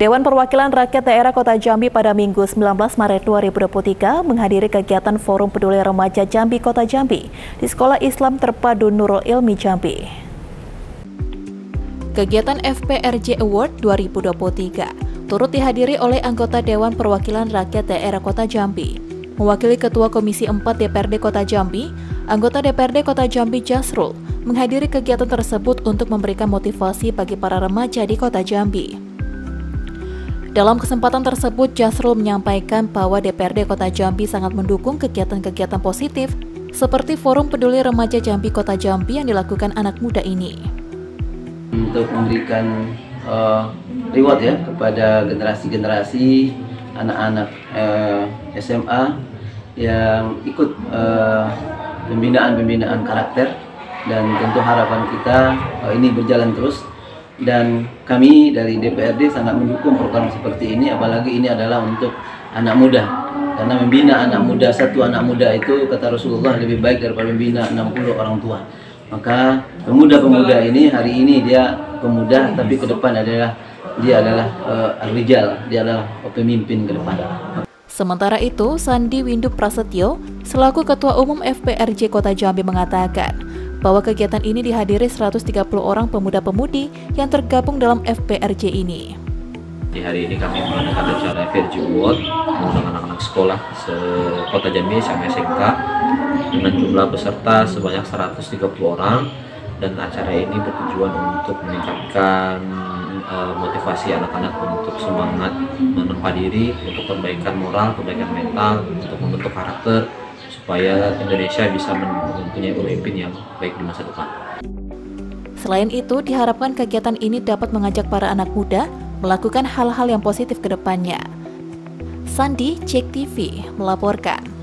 Dewan Perwakilan Rakyat Daerah Kota Jambi pada Minggu 19 Maret 2023 menghadiri kegiatan Forum Peduli Remaja Jambi Kota Jambi di Sekolah Islam Terpadu Nurul Ilmi Jambi. Kegiatan FPRJ Award 2023 turut dihadiri oleh anggota Dewan Perwakilan Rakyat Daerah Kota Jambi, mewakili Ketua Komisi 4 DPRD Kota Jambi, anggota DPRD Kota Jambi Jasrul menghadiri kegiatan tersebut untuk memberikan motivasi bagi para remaja di Kota Jambi. Dalam kesempatan tersebut, Jasrul menyampaikan bahwa DPRD Kota Jambi sangat mendukung kegiatan-kegiatan positif seperti Forum Peduli Remaja Jambi Kota Jambi yang dilakukan anak muda ini. Untuk memberikan reward ya kepada generasi-generasi anak-anak SMA yang ikut pembinaan-pembinaan karakter, dan tentu harapan kita ini berjalan terus. Dan kami dari DPRD sangat mendukung program seperti ini, apalagi ini adalah untuk anak muda. Karena membina anak muda, satu anak muda itu kata Rasulullah lebih baik daripada membina 60 orang tua. Maka pemuda-pemuda ini hari ini dia pemuda, tapi ke depan dia adalah rijal, dia adalah pemimpin ke depan. Sementara itu, Sandi Windu Prasetyo selaku Ketua Umum FPRJ Kota Jambi mengatakan bahwa kegiatan ini dihadiri 130 orang pemuda-pemudi yang tergabung dalam FPRJ ini. Di hari ini kami mengadakan acara Virjuwat mengundang anak-anak sekolah se-Kota Jambi sama SMK dengan jumlah peserta sebanyak 130 orang, dan acara ini bertujuan untuk meningkatkan motivasi anak-anak untuk semangat menempa diri, untuk perbaikan moral, perbaikan mental, untuk membentuk karakter supaya Indonesia bisa mempunyai pemimpin yang baik di masa depan. Selain itu, diharapkan kegiatan ini dapat mengajak para anak muda melakukan hal-hal yang positif ke depannya. Sandi, JEK TV melaporkan.